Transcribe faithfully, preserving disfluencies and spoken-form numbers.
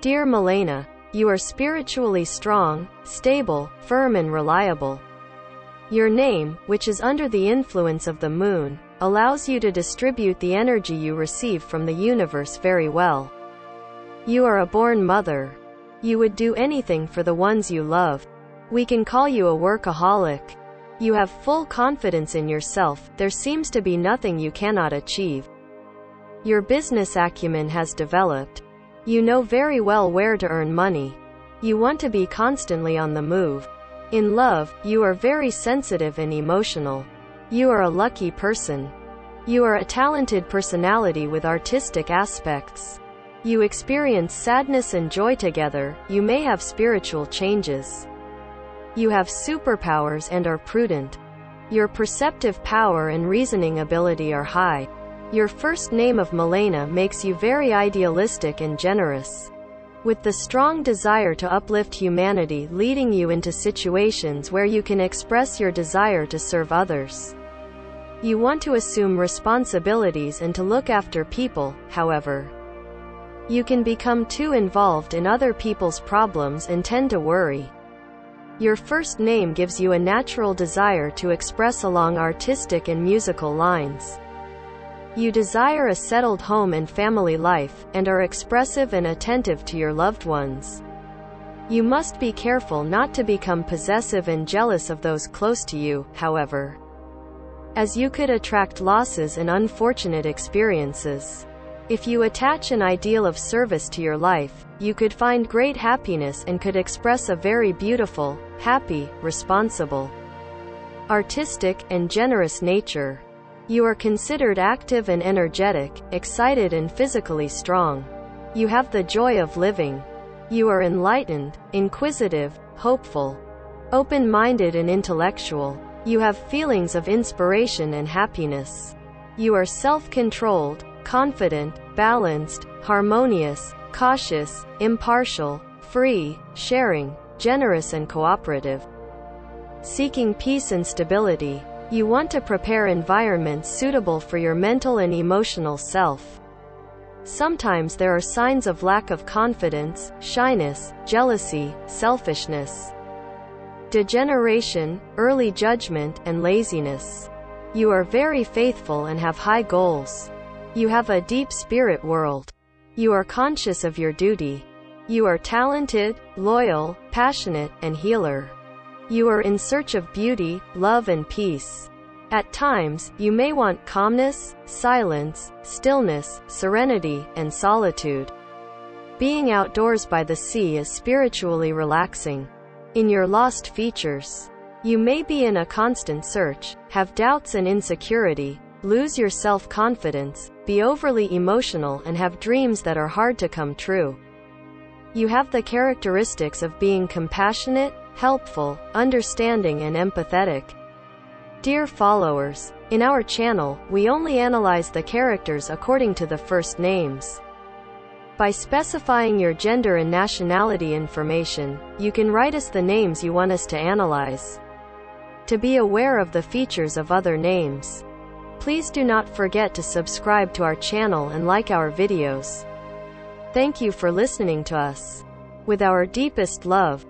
Dear MILENA, you are spiritually strong, stable, firm and reliable. Your name, which is under the influence of the moon, allows you to distribute the energy you receive from the universe very well. You are a born mother. You would do anything for the ones you love. We can call you a workaholic. You have full confidence in yourself. There seems to be nothing you cannot achieve. Your business acumen has developed. You know very well where to earn money. You want to be constantly on the move. In love, you are very sensitive and emotional. You are a lucky person. You are a talented personality with artistic aspects. You experience sadness and joy together. You may have spiritual changes. You have superpowers and are prudent. Your perceptive power and reasoning ability are high. Your first name of MILENA makes you very idealistic and generous, with the strong desire to uplift humanity, leading you into situations where you can express your desire to serve others. You want to assume responsibilities and to look after people, however. You can become too involved in other people's problems and tend to worry. Your first name gives you a natural desire to express along artistic and musical lines. You desire a settled home and family life, and are expressive and attentive to your loved ones. You must be careful not to become possessive and jealous of those close to you, however, as you could attract losses and unfortunate experiences. If you attach an ideal of service to your life, you could find great happiness and could express a very beautiful, happy, responsible, artistic, and generous nature. You are considered active and energetic, excited and physically strong. You have the joy of living. You are enlightened, inquisitive, hopeful, open-minded and intellectual. You have feelings of inspiration and happiness. You are self-controlled, confident, balanced, harmonious, cautious, impartial, free, sharing, generous and cooperative, seeking peace and stability. You want to prepare environments suitable for your mental and emotional self. Sometimes there are signs of lack of confidence, shyness, jealousy, selfishness, degeneration, early judgment, and laziness. You are very faithful and have high goals. You have a deep spirit world. You are conscious of your duty. You are talented, loyal, passionate, and healer. You are in search of beauty, love and peace. At times, you may want calmness, silence, stillness, serenity, and solitude. Being outdoors by the sea is spiritually relaxing. In your lost features, you may be in a constant search, have doubts and insecurity, lose your self-confidence, be overly emotional and have dreams that are hard to come true. You have the characteristics of being compassionate, helpful, understanding and empathetic. Dear followers, in our channel, we only analyze the characters according to the first names. By specifying your gender and nationality information, you can write us the names you want us to analyze. To be aware of the features of other names, please do not forget to subscribe to our channel and like our videos. Thank you for listening to us. With our deepest love.